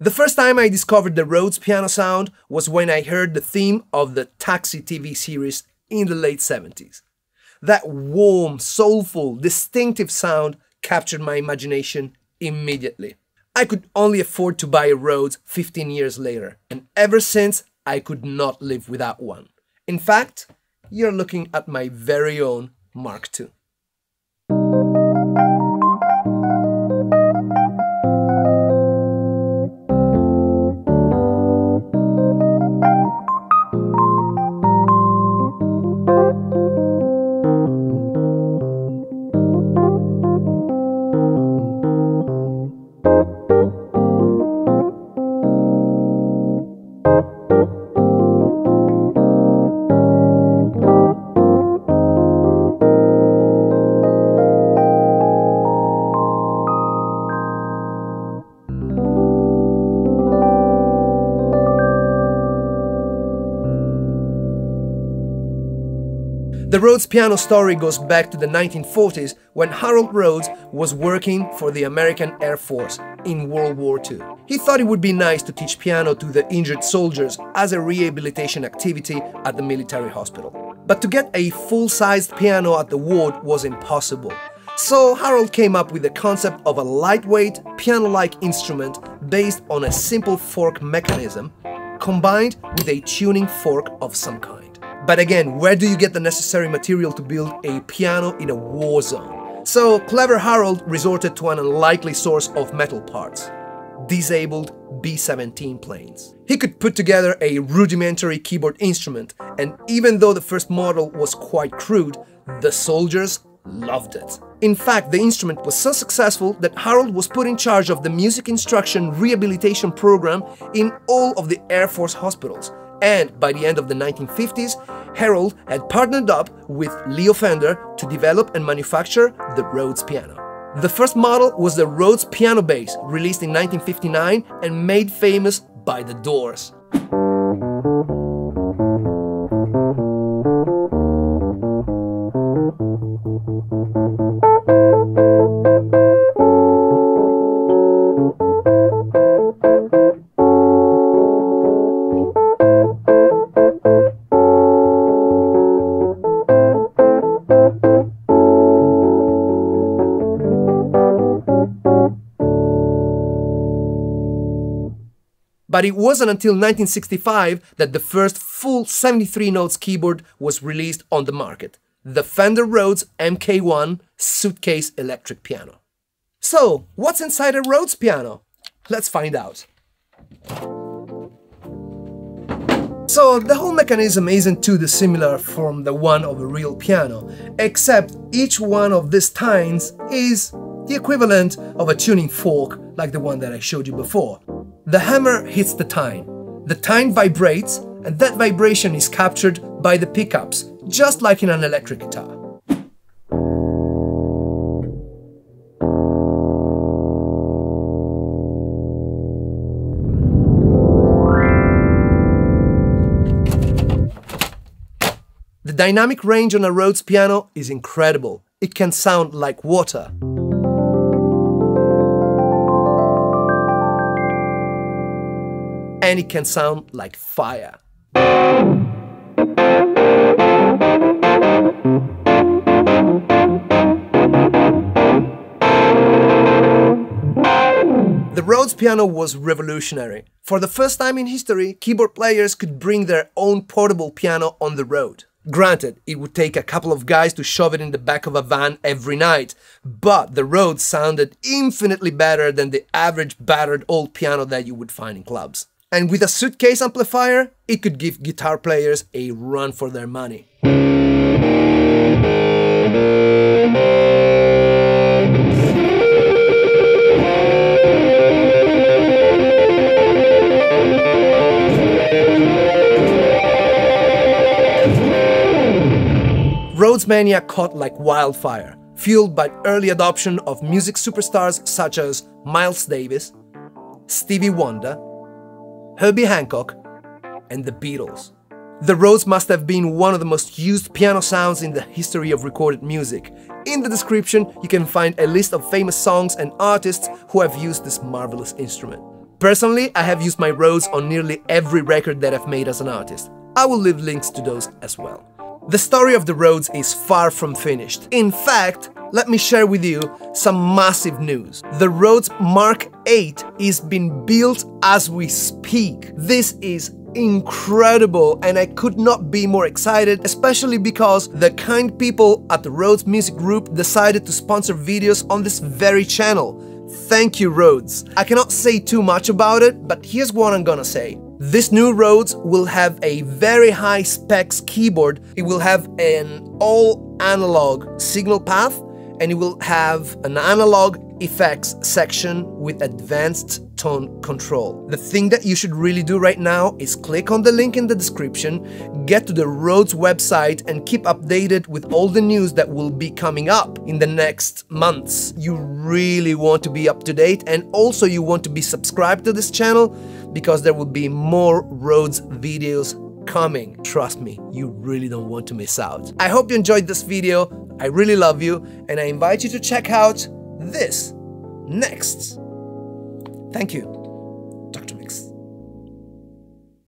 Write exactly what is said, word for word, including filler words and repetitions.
The first time I discovered the Rhodes piano sound was when I heard the theme of the Taxi T V series in the late seventies. That warm, soulful, distinctive sound captured my imagination immediately. I could only afford to buy a Rhodes fifteen years later, and ever since I could not live without one. In fact, you're looking at my very own Mark two. The Rhodes piano story goes back to the nineteen forties, when Harold Rhodes was working for the American Air Force in World War Two. He thought it would be nice to teach piano to the injured soldiers as a rehabilitation activity at the military hospital. But to get a full-sized piano at the ward was impossible. So Harold came up with the concept of a lightweight, piano-like instrument based on a simple fork mechanism combined with a tuning fork of some kind. But again, where do you get the necessary material to build a piano in a war zone? So clever Harold resorted to an unlikely source of metal parts: disabled B seventeen planes. He could put together a rudimentary keyboard instrument, and even though the first model was quite crude, the soldiers loved it. In fact, the instrument was so successful that Harold was put in charge of the music instruction rehabilitation program in all of the Air Force hospitals. And by the end of the nineteen fifties, Harold had partnered up with Leo Fender to develop and manufacture the Rhodes piano. The first model was the Rhodes Piano Bass, released in nineteen fifty-nine and made famous by the Doors. But it wasn't until nineteen sixty-five that the first full seventy-three notes keyboard was released on the market, the Fender Rhodes M K one Suitcase Electric Piano. So, what's inside a Rhodes piano? Let's find out. So, the whole mechanism isn't too dissimilar from the one of a real piano, except each one of these tines is the equivalent of a tuning fork like the one that I showed you before. The hammer hits the tine, the tine vibrates, and that vibration is captured by the pickups, just like in an electric guitar. The dynamic range on a Rhodes piano is incredible. It can sound like water. And it can sound like fire. The Rhodes piano was revolutionary. For the first time in history, keyboard players could bring their own portable piano on the road. Granted, it would take a couple of guys to shove it in the back of a van every night, but the Rhodes sounded infinitely better than the average battered old piano that you would find in clubs. And with a suitcase amplifier, it could give guitar players a run for their money. Rhodes mania caught like wildfire, fueled by early adoption of music superstars such as Miles Davis, Stevie Wonder, Herbie Hancock, and the Beatles. The Rhodes must have been one of the most used piano sounds in the history of recorded music. In the description, you can find a list of famous songs and artists who have used this marvelous instrument. Personally, I have used my Rhodes on nearly every record that I've made as an artist. I will leave links to those as well. The story of the Rhodes is far from finished. In fact, let me share with you some massive news. The Rhodes Mark eight is being built as we speak. This is incredible, and I could not be more excited, especially because the kind people at the Rhodes Music Group decided to sponsor videos on this very channel. Thank you, Rhodes. I cannot say too much about it, but here's what I'm gonna say. This new Rhodes will have a very high specs keyboard. It will have an all analog signal path, and it will have an analog effects section with advanced tone control. The thing that you should really do right now is click on the link in the description, get to the Rhodes website, and keep updated with all the news that will be coming up in the next months. You really want to be up to date, and also you want to be subscribed to this channel because there will be more Rhodes videos coming. Trust me, you really don't want to miss out. I hope you enjoyed this video. I really love you, and I invite you to check out this next. Thank you.